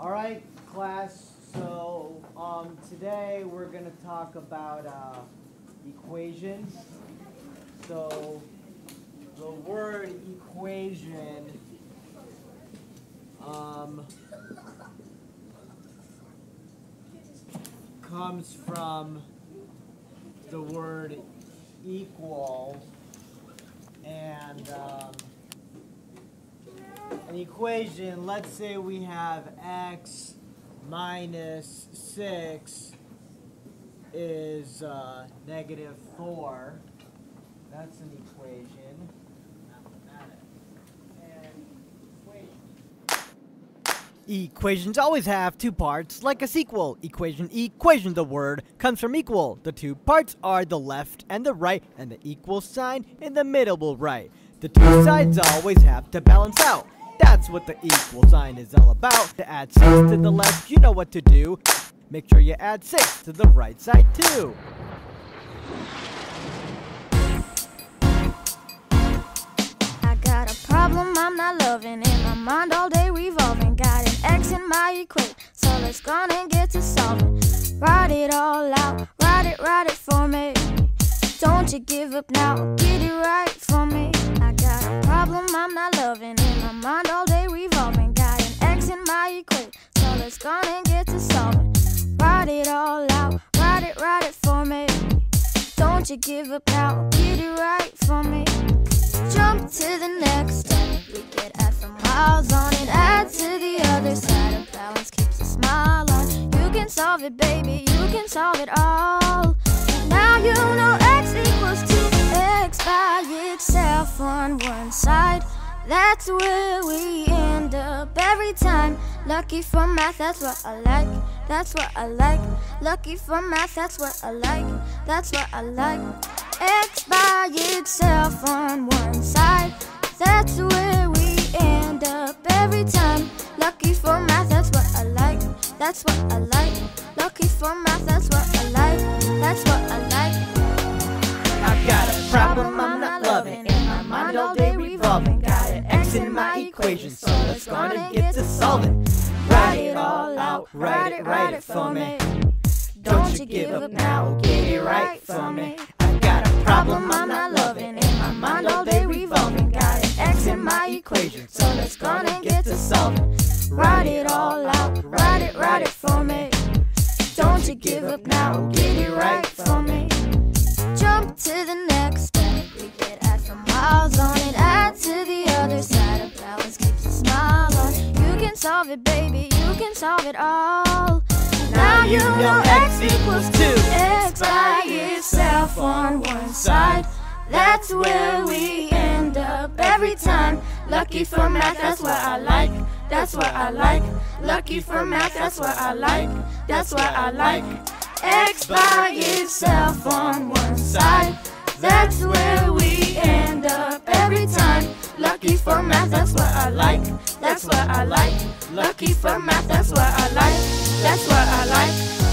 All right, class, so today we're going to talk about equations. So the word equation comes from the word equal, and an equation, let's say we have x minus 6 is negative 4. That's an equation. Equations always have two parts, like a sequel. Equation, the word, comes from equal. The two parts are the left and the right, and the equal sign in the middle will write. The two sides always have to balance out. That's what the equal sign is all about. To add 6 to the left, you know what to do. Make sure you add 6 to the right side too. I got a problem I'm not loving, in my mind all day revolving. Got an X in my equation, so let's go and get to solving. Write it all out, write it for me. Don't you give up now, get it right for me. I got a problem I'm not loving, in my mind all day revolving. Got an X in my equation, so let's go and get to solving. Write it all out, write it for me. Don't you give up now, get it right for me. Jump to the next step, we could add for miles on it. Add to the other side, a balance keeps a smile on. You can solve it, baby, you can solve it all. Now you know x equals 2x by itself on one side. That's where we end up every time. Lucky for math, that's what I like. That's what I like. Lucky for math, that's what I like. That's what I like. X by itself on one side. That's where we end up every time. Lucky for math, that's what I like. That's what I like. Lucky for math, that's what I like. That's what I like. I got a problem I'm not loving, in my mind all day revolving. Got an X in my equation, so let's go and get to solving. Write it all out, write it for me. Don't you give up now, get it right for me. I got a problem I'm not loving, in my mind all day revolving. Got an X in my equation, so let's go and get to solving. Write it all out, write it for me. Don't you give up now, get it right for me. Jump to the next step, we could add for miles on it. Add to the other side, a balance keeps a smile on. You can solve it, baby, you can solve it all. Now you know x equals 2x by itself on one side. That's where we end up every time. Lucky for math, that's what I like. That's what I like. Lucky for math, that's what I like. That's what I like. X by itself on one side. That's where we end up every time. Lucky for math, that's what I like. That's what I like. Lucky for math, that's what I like. That's what I like.